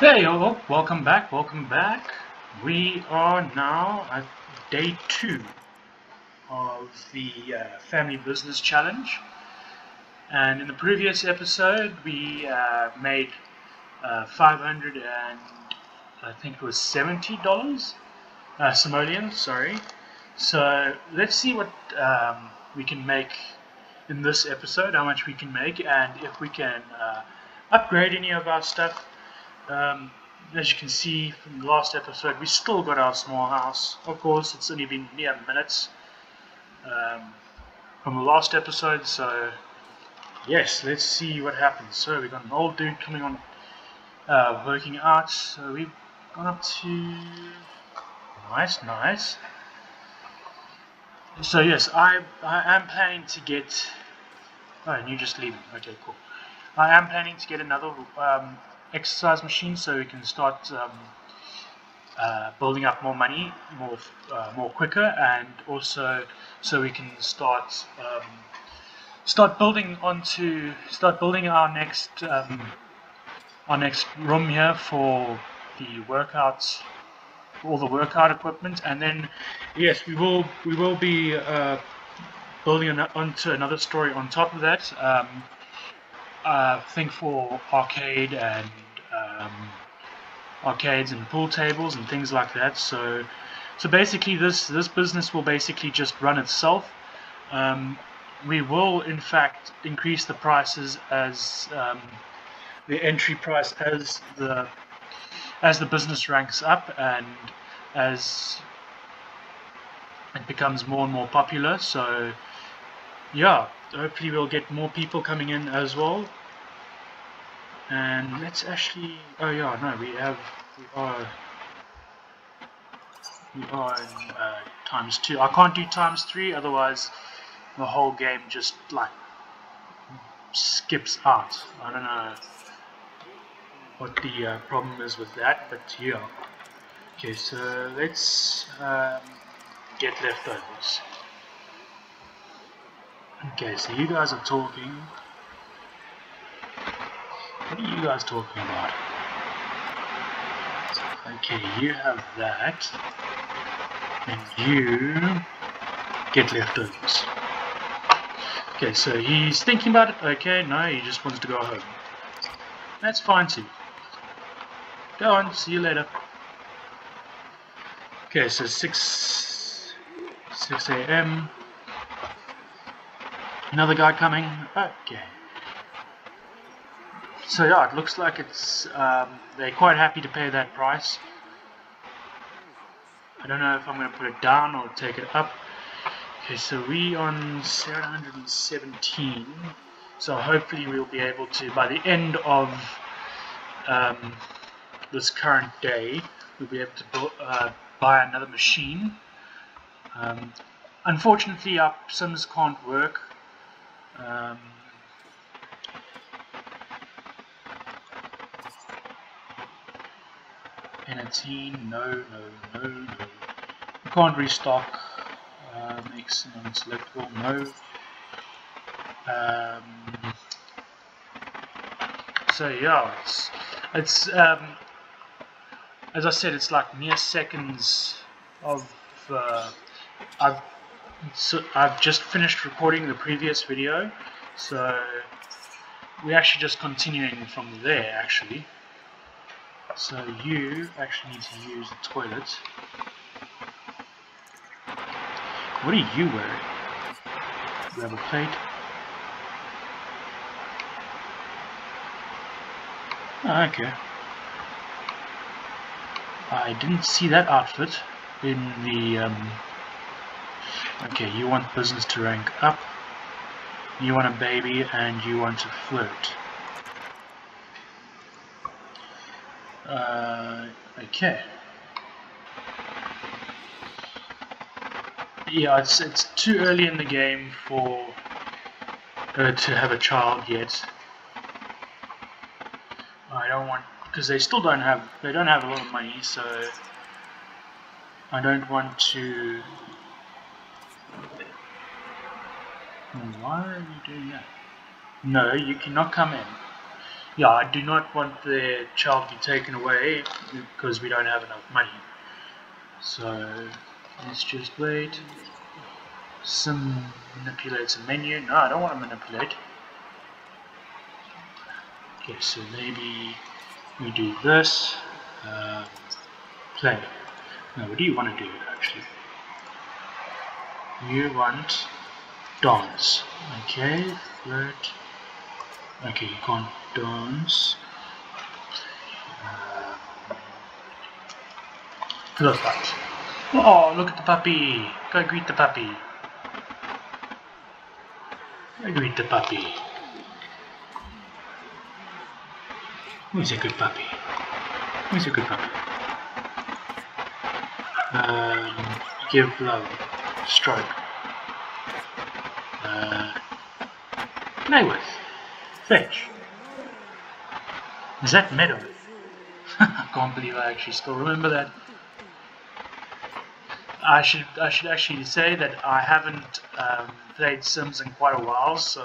Hey y'all, welcome back. We are now at day 2 of the family business challenge, and in the previous episode we made $500 and I think it was $70 simoleons, sorry. So let's see what we can make in this episode, how much we can make, and if we can upgrade any of our stuff. As you can see from the last episode, we still got our small house. Of course, it's only been mere minutes from the last episode, so yes, let's see what happens. So we got an old dude coming on working out, so we've gone up to nice. So yes, I am planning to get, oh, and you're just leaving, okay, cool. I am planning to get another exercise machine so we can start building up more money more quicker, and also so we can start building our next room here for the workouts, all the workout equipment. And then yes, we will be building onto another story on top of that, I think, for arcade and arcades and pool tables and things like that. So basically this business will basically just run itself. We will in fact increase the prices as the entry price as the business ranks up and as it becomes more and more popular. So yeah, hopefully we'll get more people coming in as well. And let's actually, oh yeah, no, we are in times 2. I can't do times 3, otherwise the whole game just like skips out. I don't know what the problem is with that, but yeah. Okay, so let's get leftovers. Okay, so you guys are talking. What are you guys talking about? Okay, you have that, and you get leftovers. Okay, so he's thinking about it. Okay, no, he just wants to go home. That's fine too. Go on, see you later. Okay, so 6 a.m. Another guy coming. Okay. So yeah, it looks like it's they're quite happy to pay that price. I don't know if I'm going to put it down or take it up. Okay, so we on 717. So hopefully we'll be able to, by the end of this current day, we'll be able to buy another machine. Unfortunately, our Sims can't work. Penalty, no. You can't restock. Excellent, selectable, no. So yeah, it's as I said, it's like mere seconds of I've just finished recording the previous video, so we're actually just continuing from there actually. So you actually need to use the toilet. What are you wearing? Grab a plate. Oh, okay. I didn't see that outfit in the Okay, you want business to rank up, you want a baby, and you want to flirt. Okay. Yeah, it's too early in the game for her to have a child yet. I don't want, because they don't have a lot of money, so I don't want to. Why are you doing that? No, you cannot come in. Yeah, I do not want the child to be taken away because we don't have enough money. So let's just wait. Some manipulates a menu. No, I don't want to manipulate. Okay, so maybe we do this. Play. No, what do you want to do actually? You want dance. Okay, flirt. Okay, you can't dance. Look at that. Oh, look at the puppy. Go greet the puppy. Go greet the puppy. Who's a good puppy? Who's a good puppy? Give love. Stroke. Play with. Fetch. Is that Meadow? I can't believe I actually still remember that. I should actually say that I haven't played Sims in quite a while, so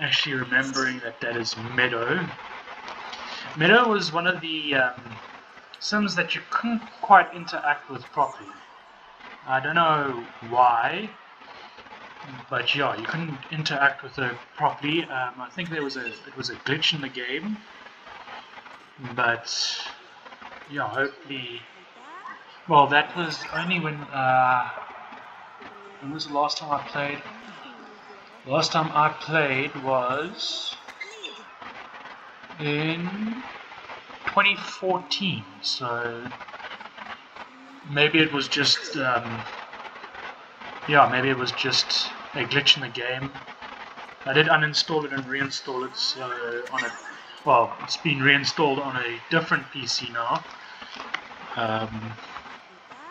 actually remembering that that is Meadow. Meadow was one of the Sims that you couldn't quite interact with properly. I don't know why. But yeah, you couldn't interact with her properly. I think it was a glitch in the game. But yeah, hopefully. Well, that was only when was the last time I played? The last time I played was in 2014. So maybe it was just yeah, maybe it was just a glitch in the game. I did uninstall it and reinstall it, so on a, well, it's been reinstalled on a different PC now.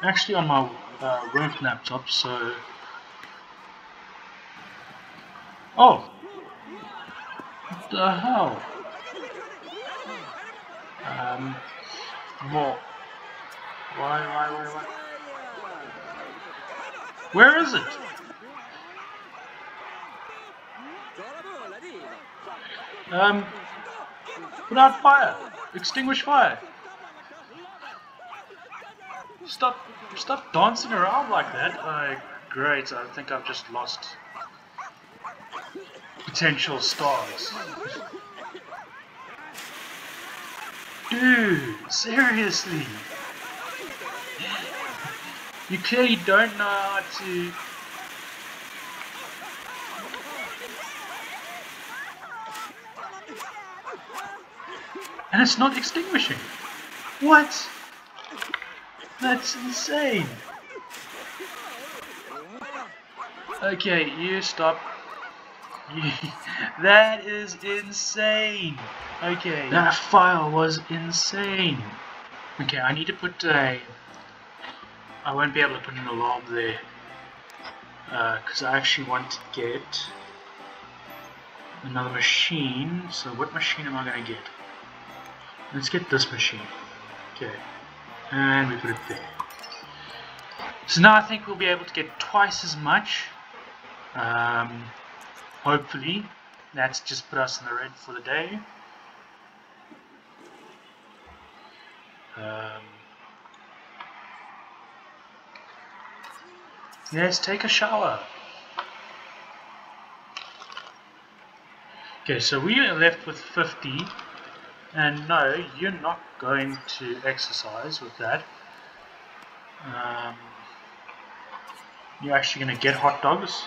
Actually on my work laptop, so... Oh! What the hell? More. Why? Where is it? Put out fire! Extinguish fire! Stop dancing around like that! Great, I think I've just lost potential stars. Dude, seriously! You clearly don't know how to... And it's not extinguishing! What? That's insane! Okay, you stop. That is insane! Okay, that file was insane! Okay, I need to put a... I won't be able to put an alarm there because I actually want to get another machine. So what machine am I going to get? Let's get this machine. Okay, and we put it there. So now I think we'll be able to get twice as much. Hopefully. That's just put us in the red for the day. Yes, take a shower. Okay, so we are left with 50. And no, you're not going to exercise with that. You're actually going to get hot dogs.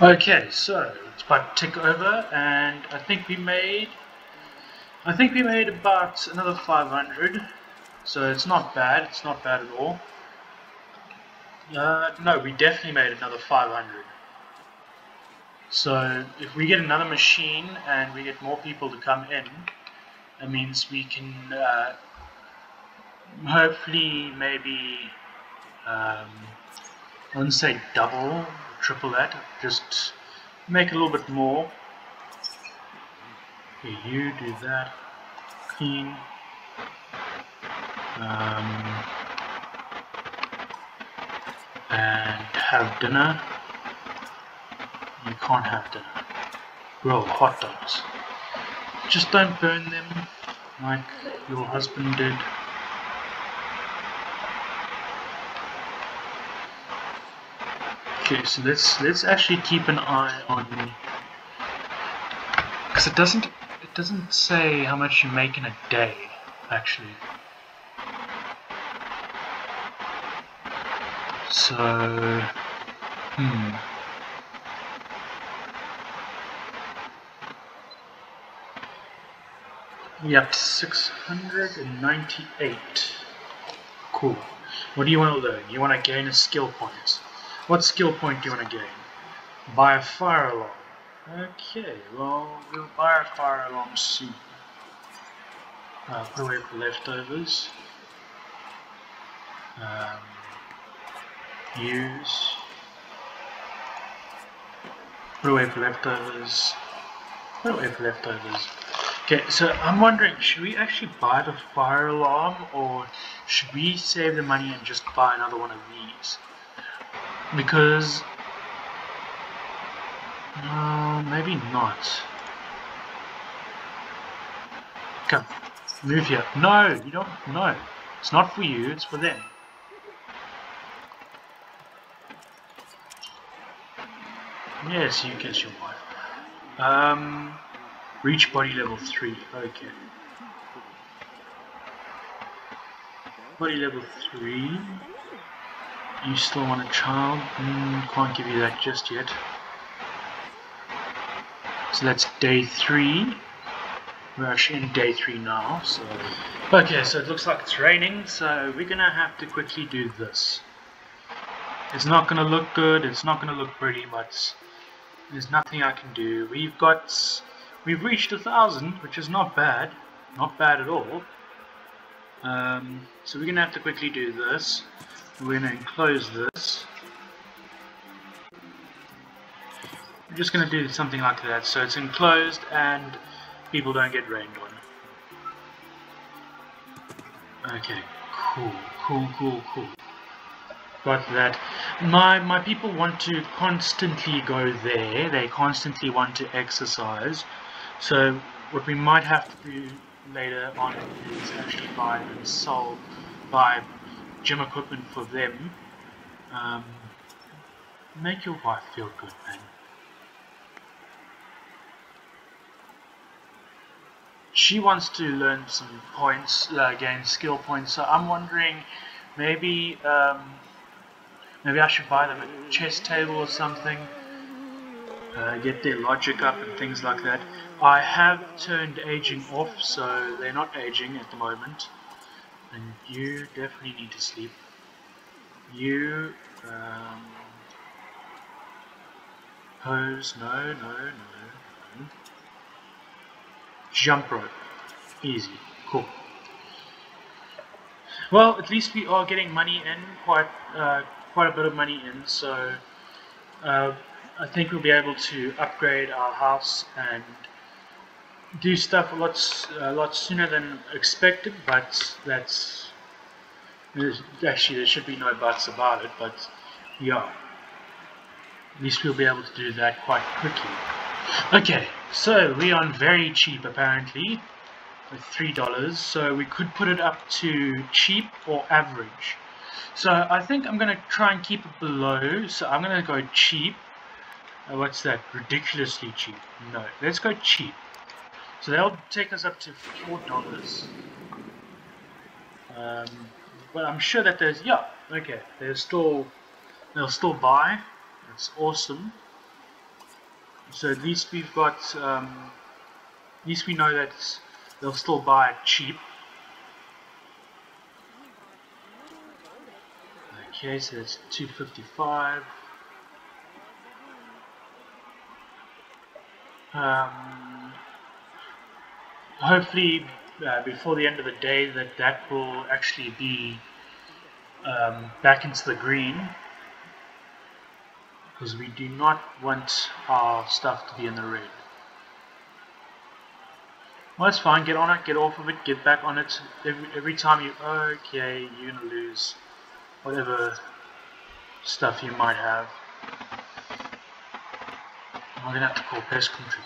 Okay, so it's about to tick over, and I think we made about another 500. So it's not bad. It's not bad at all. No, we definitely made another 500. So if we get another machine and we get more people to come in, that means we can hopefully maybe I wouldn't say double or triple that. Just make a little bit more. Okay, you do that. Clean. And have dinner. You can't have dinner. grow hot dogs. Just don't burn them like your husband did. Okay, so let's actually keep an eye on, because it doesn't say how much you make in a day actually. So, Yep, 698. Cool. What do you want to learn? You want to gain a skill point. What skill point do you want to gain? Buy a fire alarm. Okay, well, we'll buy a fire alarm soon. Put away the leftovers. Use, put away for leftovers. Okay, so I'm wondering, should we actually buy the fire alarm, or should we save the money and just buy another one of these? Because maybe not. Come, move here. No, you don't. No, it's not for you, it's for them. Yes, you get your wife. Reach body level 3. Okay. Body level 3. You still want a child? Can't give you that just yet. So that's day 3. We're actually in day 3 now. So okay, so it looks like it's raining. So we're gonna have to quickly do this. It's not gonna look good. It's not gonna look pretty, but there's nothing I can do. We've reached 1,000, which is not bad, not bad at all. So we're gonna have to quickly do this. We're gonna enclose this. We're just gonna do something like that, so it's enclosed and people don't get rained on. Okay, cool. Got that. My people want to constantly go there. They constantly want to exercise. So what we might have to do later on is actually buy and sell, buy gym equipment for them. Make your wife feel good, man. She wants to learn some points, gain skill points. So I'm wondering, maybe. Maybe I should buy them a chess table or something, get their logic up and things like that. I have turned aging off, so they're not aging at the moment. And you definitely need to sleep. You, pose, no. Jump rope, easy, cool. Well, at least we are getting money in, quite a bit of money in, so I think we'll be able to upgrade our house and do stuff a lot sooner than expected, but that's actually, there should be no buts about it, but yeah, at least we'll be able to do that quite quickly. Okay, so we are very cheap apparently with $3, so we could put it up to cheap or average. So I think I'm going to try and keep it below, so I'm going to go cheap. What's that? Ridiculously cheap. No, let's go cheap. So that'll take us up to $4. But I'm sure that there's, yeah, okay, they'll still buy. That's awesome. So at least we've got, at least we know that they'll still buy it cheap. Okay, so it's 255. Hopefully, before the end of the day, that will actually be back into the green, because we do not want our stuff to be in the red. Well, that's fine. Get on it. Get off of it. Get back on it. Every time you, okay, you're gonna lose whatever stuff you might have. I'm going to have to call pest control.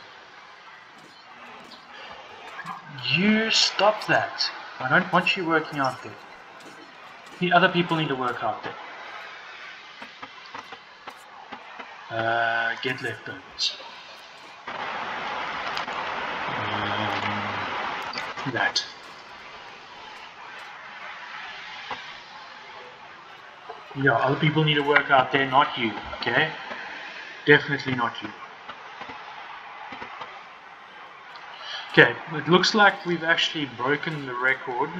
You stop that. I don't want you working out there. The other people need to work out there. Get leftovers. That. Yeah, other people need to work out there, not you, okay? Definitely not you. Okay, it looks like we've actually broken the record.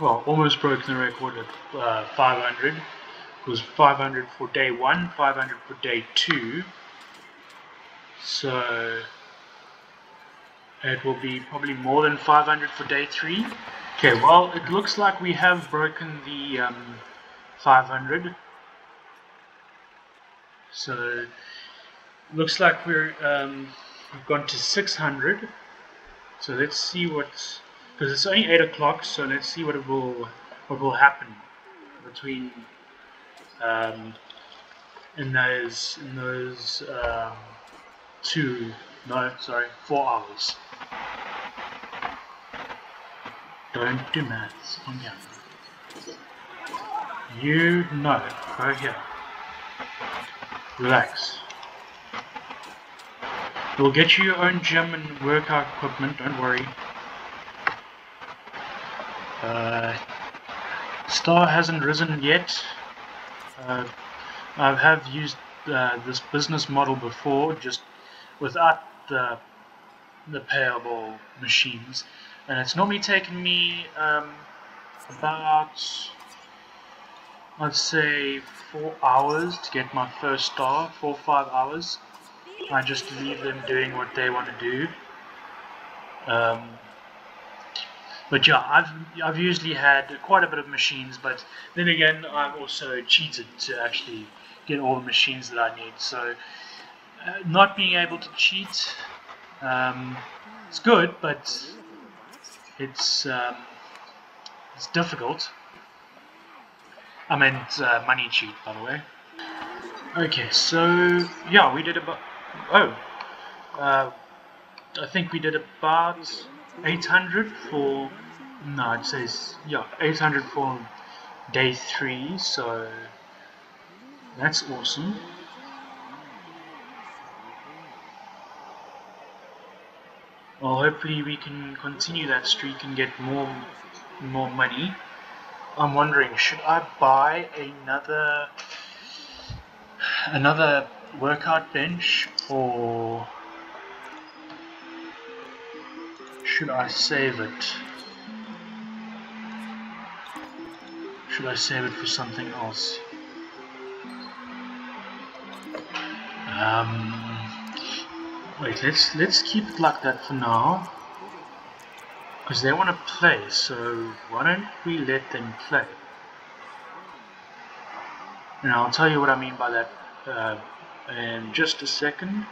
Well, almost broken the record at 500. It was 500 for day 1, 500 for day 2. So it will be probably more than 500 for day 3. Okay, well, it looks like we have broken the 500. So looks like we're we've gone to 600. So let's see what's, because it's only 8 o'clock. So let's see what will happen between in those 4 hours. Don't do maths on the other. You know it. Go here. Relax. You'll get you your own gym and workout equipment, don't worry. Star hasn't risen yet. I have used this business model before, just without the payable machines. And it's normally taken me about, I'd say, 4 hours to get my first star, 4 or 5 hours. I just leave them doing what they want to do. But yeah, I've usually had quite a bit of machines, but then again, I've also cheated to actually get all the machines that I need. So not being able to cheat, it's good, but it's difficult. I meant money cheat, by the way. Okay, so yeah, we did about, I think we did about 800 for, no, I'd say, yeah, 800 for day 3, so that's awesome. Well, hopefully we can continue that streak and get more money. I'm wondering, should I buy another workout bench, or should I save it? Should I save it for something else? Wait, let's keep it like that for now, because they want to play, so why don't we let them play? And I'll tell you what I mean by that in just a second.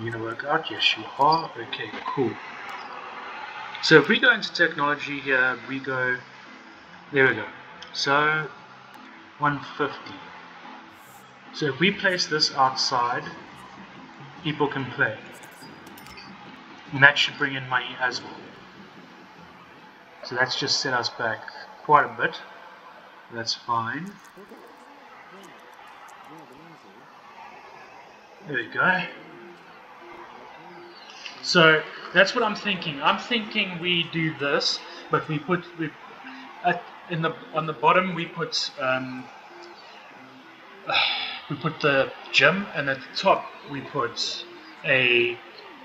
You're gonna work out? Yes, you are. Okay, cool. So if we go into technology here, we go, there we go, so 150. So if we place this outside, people can play, and that should bring in money as well. So that's just set us back quite a bit. That's fine. There we go. So that's what I'm thinking. I'm thinking we do this, but we put on the bottom we put the gym, and at the top we put a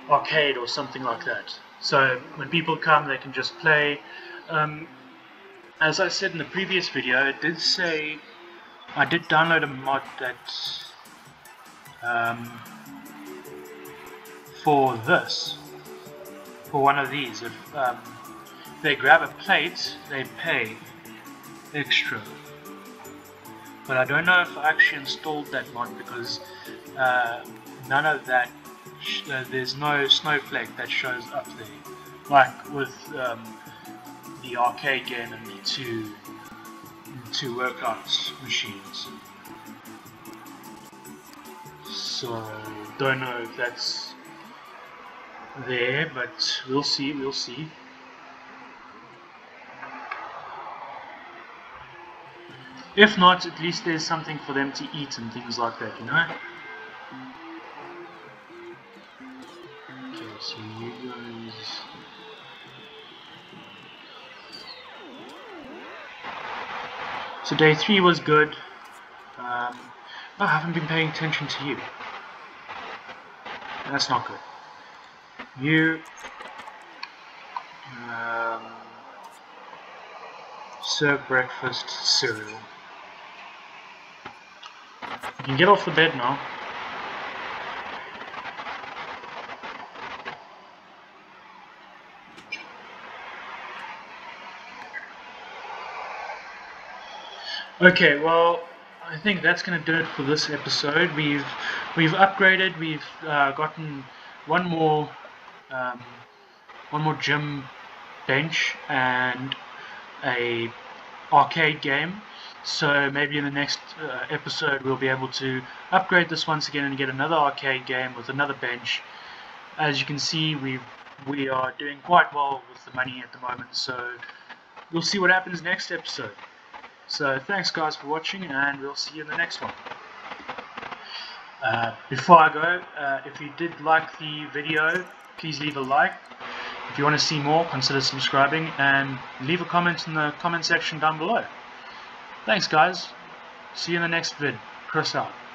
arcade or something like that. So when people come, they can just play. As I said in the previous video, it did say I did download a mod that for this, for one of these. If they grab a plate, they pay extra. But I don't know if I actually installed that mod, because none of that, there's no snowflake that shows up there, like with the arcade game and the two workout machines. So don't know if that's there, but we'll see, we'll see. If not, at least there's something for them to eat and things like that, you know? Okay, so you guys... So day 3 was good. I haven't been paying attention to you. That's not good. You... serve breakfast cereal. You can get off the bed now. Okay, well, I think that's going to do it for this episode. We've upgraded. We've gotten one more gym bench and a arcade game. So maybe in the next episode we'll be able to upgrade this once again and get another arcade game with another bench. As you can see, we are doing quite well with the money at the moment. So we'll see what happens next episode. So thanks guys for watching, and we'll see you in the next one. Before I go, if you did like the video, please leave a like. If you want to see more, consider subscribing, and leave a comment in the comment section down below. Thanks guys, see you in the next vid. Chris out.